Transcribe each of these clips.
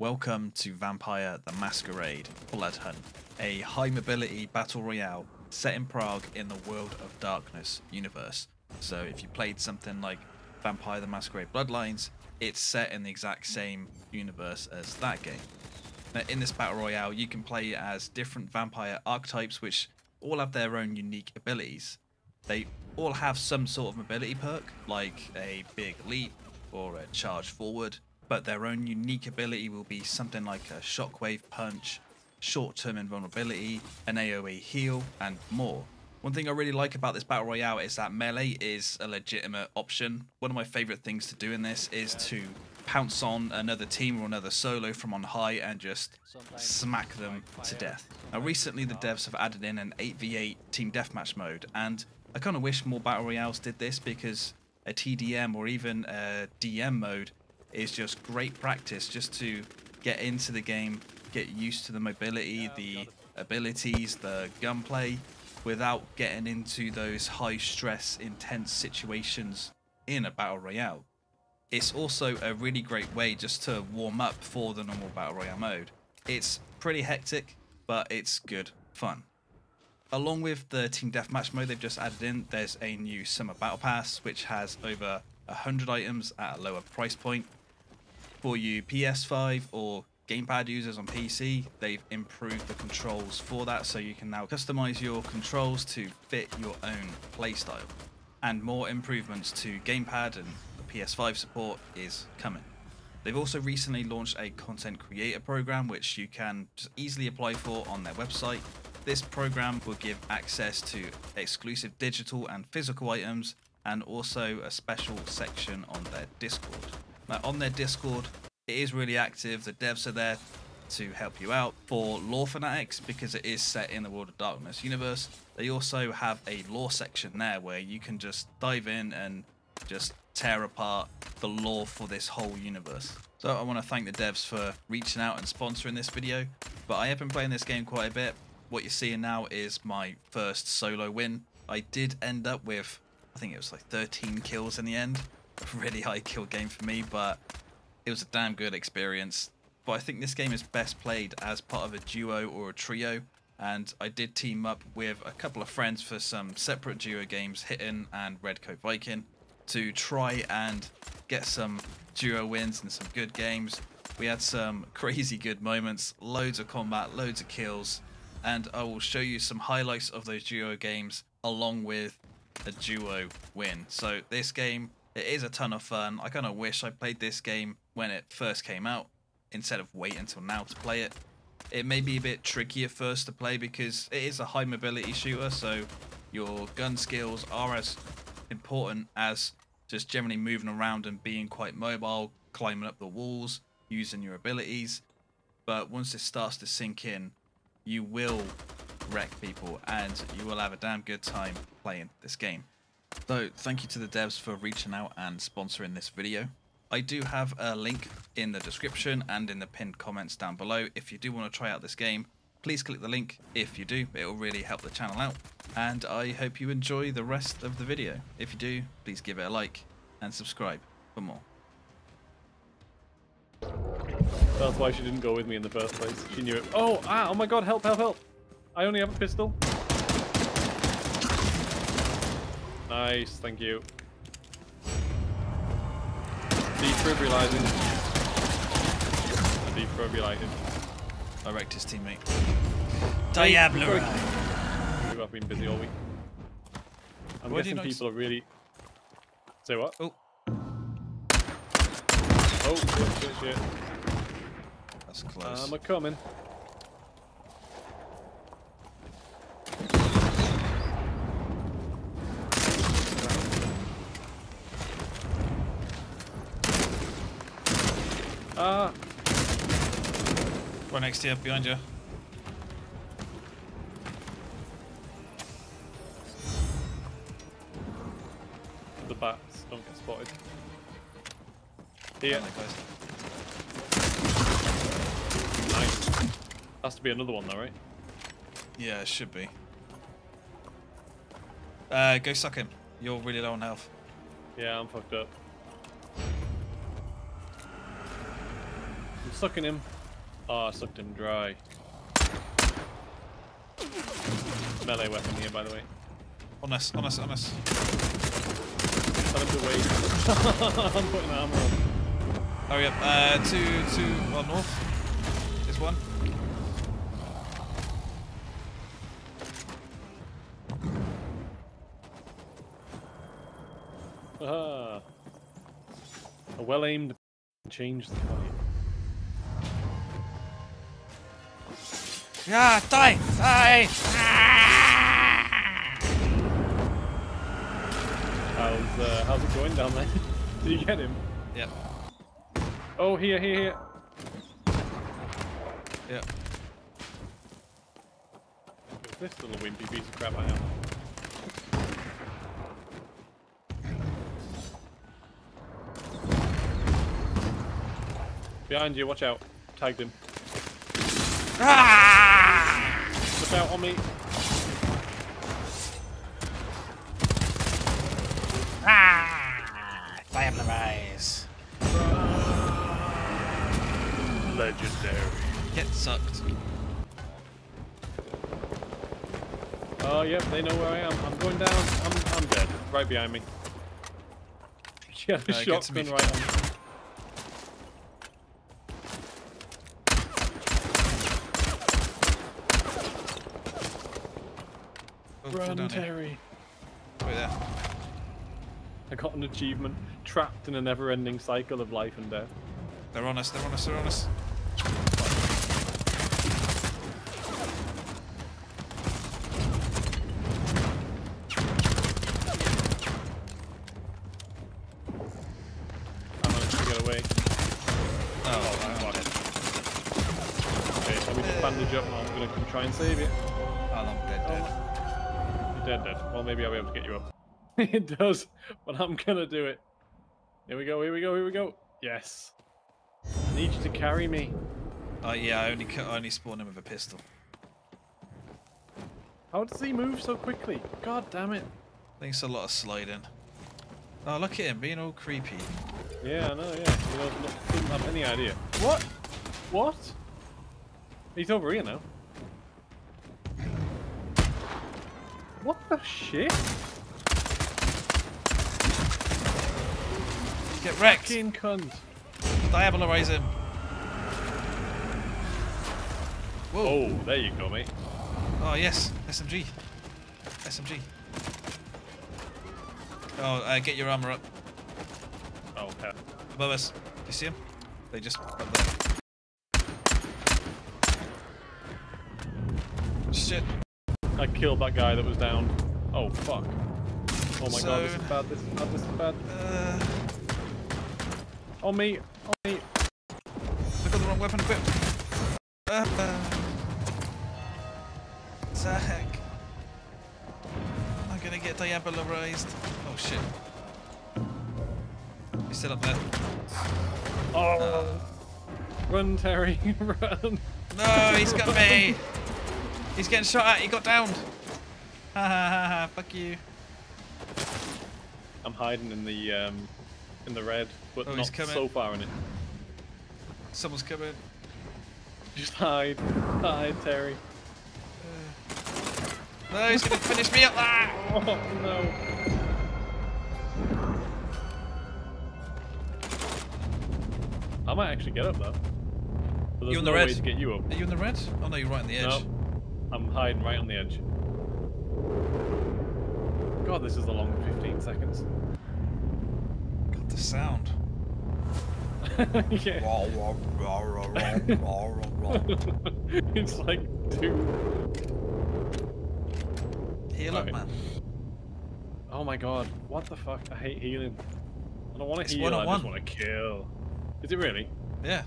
Welcome to Vampire the Masquerade Blood Hunt, a high mobility battle royale set in Prague in the World of Darkness universe. So if you played something like Vampire the Masquerade Bloodlines, it's set in the exact same universe as that game. Now in this battle royale, you can play as different vampire archetypes which all have their own unique abilities. They all have some sort of mobility perk, like a big leap or a charge forward, but their own unique ability will be something like a shockwave punch, short-term invulnerability, an AoE heal, and more. One thing I really like about this battle royale is that melee is a legitimate option. One of my favorite things to do in this is to pounce on another team or another solo from on high and just smack them to death. Now recently the devs have added in an 8v8 team deathmatch mode, and I kind of wish more battle royales did this because a TDM or even a DM mode is just great practice just to get into the game, get used to the mobility, the abilities, the gunplay, without getting into those high-stress, intense situations in a battle royale. It's also a really great way just to warm up for the normal battle royale mode. It's pretty hectic, but it's good fun. Along with the team deathmatch mode they've just added in, there's a new summer battle pass which has over 100 items at a lower price point. For you PS5 or gamepad users on PC, they've improved the controls for that, so you can now customize your controls to fit your own playstyle. And more improvements to gamepad and the PS5 support is coming. They've also recently launched a content creator program which you can just easily apply for on their website. This program will give access to exclusive digital and physical items, and also a special section on their Discord. Now on their Discord, it is really active. The devs are there to help you out. For lore fanatics, because it is set in the World of Darkness universe, they also have a lore section there where you can just dive in and just tear apart the lore for this whole universe. So I want to thank the devs for reaching out and sponsoring this video, but I have been playing this game quite a bit. What you're seeing now is my first solo win. I did end up with, I think it was like 13 kills in the end. Really high kill game for me, but it was a damn good experience. But I think this game is best played as part of a duo or a trio, and I did team up with a couple of friends for some separate duo games, Hittin' and Red Coat Viking, to try and get some duo wins and some good games. We had some crazy good moments, loads of combat, loads of kills, and I will show you some highlights of those duo games along with a duo win. So this game, it is a ton of fun. I kind of wish I played this game when it first came out instead of wait until now to play it. It may be a bit tricky at first to play because it is a high mobility shooter, so your gun skills are as important as just generally moving around and being quite mobile, climbing up the walls, using your abilities. But once it starts to sink in, you will wreck people and you will have a damn good time playing this game. So thank you to the devs for reaching out and sponsoring this video. I do have a link in the description and in the pinned comments down below. If you do want to try out this game, please click the link. If you do, it will really help the channel out, and I hope you enjoy the rest of the video. If you do, please give it a like and subscribe for more. That's why she didn't go with me in the first place. She knew it. Oh, ah, oh my god, help, help, help. I only have a pistol. Nice, thank you. Defibrillating. I defibrillated. I wrecked his teammate. Diablo! I've been busy all week. I'm guessing people are really... Say what? Oh. Oh, shit, shit, shit. That's close. I'm a-coming. Ah! Right next to you, behind you. The bats don't get spotted. Here. Nice. Has to be another one though, right? Yeah, it should be. Go suck him. You're really low on health. Yeah, I'm fucked up. Sucking him. Oh, I sucked him dry. Melee weapon here, by the way. On us, on us, on us. Tell him to wait. I'm putting armor on. Hurry up. Two well, north. There's one. Aha. A well aimed change the fight. Yeah, die! Die! How's it going down there? Did you get him? Yep. Oh, here, here, here. Yep. This little wimpy piece of crap I am. Behind you, watch out. Tagged him. Ah! Look out on me. Ah! Fire on the rise. Legendary. Get sucked. Oh, yep, they know where I am. I'm going down. I'm dead. Right behind me. Yeah, the shotgun right on me. Run, Terry. Wait there. I got an achievement. Trapped in a never-ending cycle of life and death. They're on us. They're on us. They're on us. I managed to get away. Oh, fuck. Okay, so we just bandage up, and I'm gonna come try and save you. Oh, I'm dead. Dead. Dead, dead. Well, maybe I'll be able to get you up. It does, but I'm gonna do it. Here we go, here we go, here we go. Yes. I need you to carry me. Oh yeah, I only spawned him with a pistol. How does he move so quickly? God damn it. I think it's a lot of sliding. Oh, look at him being all creepy. Yeah, I know, yeah. He didn't have any idea. What? What? He's over here now. What the shit? Get wrecked! Fucking cunt! Diabolize him! Whoa! Oh, there you go, mate. Oh, yes! SMG! SMG! Oh, get your armor up. Oh, yeah. Above us. Do you see him? They just... up there. Shit! I killed that guy that was down. Oh fuck. Oh my god, this is bad, this is bad, this is bad. On me, on me. I got the wrong weapon equipped. Zach. I'm gonna get diabolized. Oh shit. He's still up there. Oh. Run, Terry, run. No, he's got me. He's getting shot at, he got downed! Ha ha ha ha, fuck you. I'm hiding in the red, but oh, not so far in it. Someone's coming. Just hide. Hide, Terry. No, he's gonna finish me up! Ah! Oh no. I might actually get up though. There's you in the red? Way to get you up. Are you in the red? Oh no, you're right on the edge. No. I'm hiding right on the edge. God, this is a long 15 seconds. Got the sound. Yeah. It's like two. Heal up, man. Oh my god, what the fuck? I hate healing. I don't want to heal, I just want to kill. Is it really? Yeah.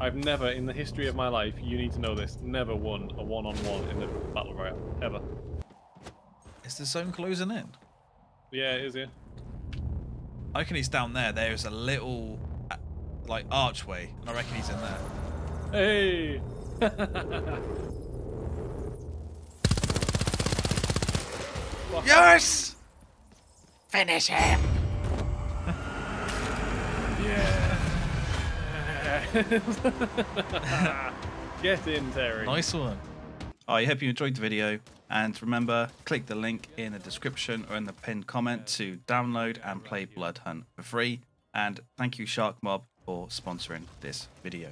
I've never, in the history of my life, you need to know this, never won a one-on-one in the battle royale, ever. Is the zone closing in? Yeah, it is, yeah. I reckon he's down there. There is a little, like, archway, and I reckon he's in there. Hey! Yes! Finish him! Yeah! Get in, Terry. Nice one. I hope you enjoyed the video, and remember, click the link in the description or in the pinned comment to download and play Blood Hunt for free. And thank you, Shark Mob, for sponsoring this video.